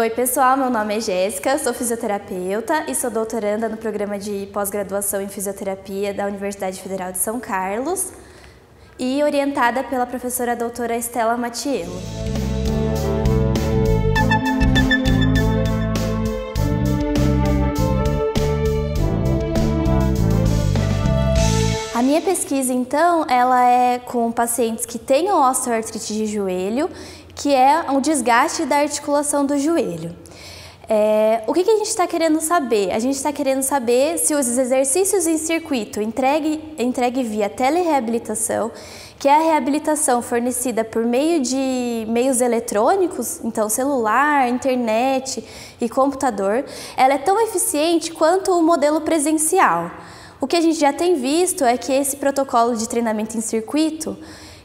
Oi pessoal, meu nome é Jéssica, sou fisioterapeuta e sou doutoranda no programa de pós-graduação em fisioterapia da Universidade Federal de São Carlos e orientada pela professora doutora Estela Mattiello. A minha pesquisa então, ela é com pacientes que têm osteoartrite de joelho, que é um desgaste da articulação do joelho. O que a gente está querendo saber? A gente está querendo saber se os exercícios em circuito entregue via telereabilitação, que é a reabilitação fornecida por meio de meios eletrônicos, então celular, internet e computador, ela é tão eficiente quanto o modelo presencial. O que a gente já tem visto é que esse protocolo de treinamento em circuito,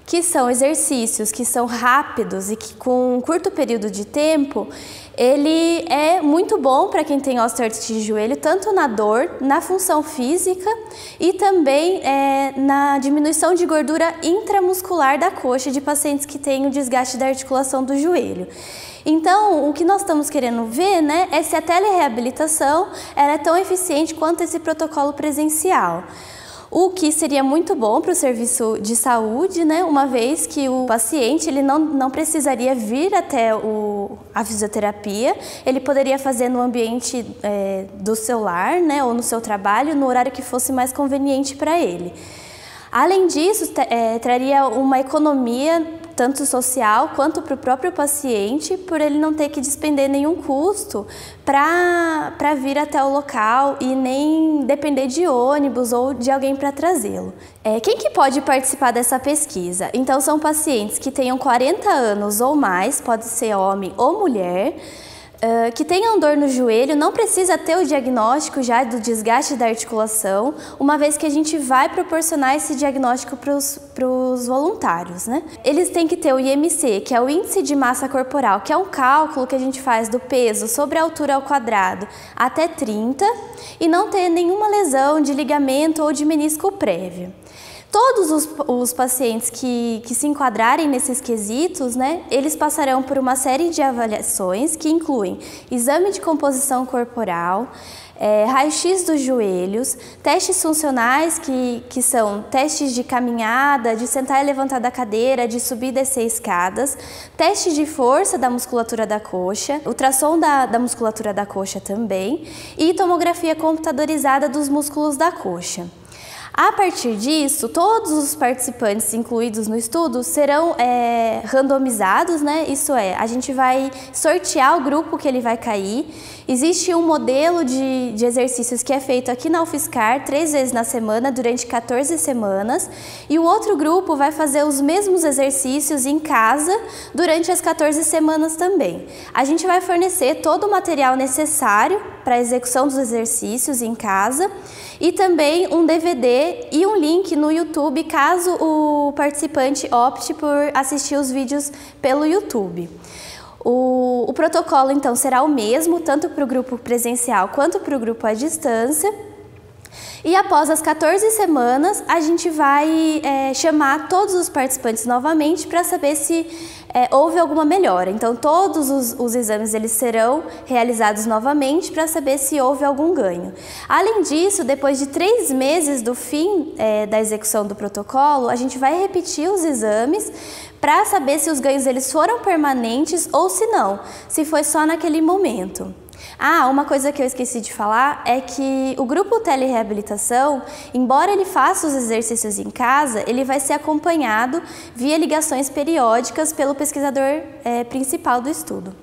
que são exercícios que são rápidos e que com um curto período de tempo, ele é muito bom para quem tem osteoartrite de joelho, tanto na dor, na função física e também na diminuição de gordura intramuscular da coxa de pacientes que têm o desgaste da articulação do joelho. Então, o que nós estamos querendo ver, né, é se a telereabilitação ela é tão eficiente quanto esse protocolo presencial. O que seria muito bom para o serviço de saúde, né? Uma vez que o paciente ele não precisaria vir até a fisioterapia, ele poderia fazer no ambiente do seu lar, né? Ou no seu trabalho, no horário que fosse mais conveniente para ele. Além disso, traria uma economia tanto social quanto para o próprio paciente, por ele não ter que despender nenhum custo para vir até o local e nem depender de ônibus ou de alguém para trazê-lo. Quem que pode participar dessa pesquisa? Então são pacientes que tenham 40 anos ou mais, pode ser homem ou mulher, que tenham dor no joelho, não precisa ter o diagnóstico já do desgaste da articulação, uma vez que a gente vai proporcionar esse diagnóstico para os voluntários, né? Eles têm que ter o IMC, que é o Índice de Massa Corporal, que é um cálculo que a gente faz do peso sobre a altura ao quadrado até 30 e não ter nenhuma lesão de ligamento ou de menisco prévio. Todos os pacientes que se enquadrarem nesses quesitos, né, eles passarão por uma série de avaliações que incluem exame de composição corporal, raio-x dos joelhos, testes funcionais que são testes de caminhada, de sentar e levantar da cadeira, de subir e descer escadas, testes de força da musculatura da coxa, ultrassom da musculatura da coxa também e tomografia computadorizada dos músculos da coxa. A partir disso, todos os participantes incluídos no estudo serão randomizados, né? Isso é, a gente vai sortear o grupo que ele vai cair. Existe um modelo de exercícios que é feito aqui na UFSCar 3 vezes na semana, durante 14 semanas. E o outro grupo vai fazer os mesmos exercícios em casa durante as 14 semanas também. A gente vai fornecer todo o material necessário para a execução dos exercícios em casa e também um DVD e um link no YouTube caso o participante opte por assistir os vídeos pelo YouTube. O protocolo então será o mesmo tanto para o grupo presencial quanto para o grupo à distância. E após as 14 semanas a gente vai chamar todos os participantes novamente para saber se houve alguma melhora. Então todos os exames eles serão realizados novamente para saber se houve algum ganho. Além disso, depois de 3 meses do fim da execução do protocolo, a gente vai repetir os exames para saber se os ganhos eles foram permanentes ou se não, se foi só naquele momento. Ah, uma coisa que eu esqueci de falar é que o grupo telereabilitação, embora ele faça os exercícios em casa, ele vai ser acompanhado via ligações periódicas pelo pesquisador principal do estudo.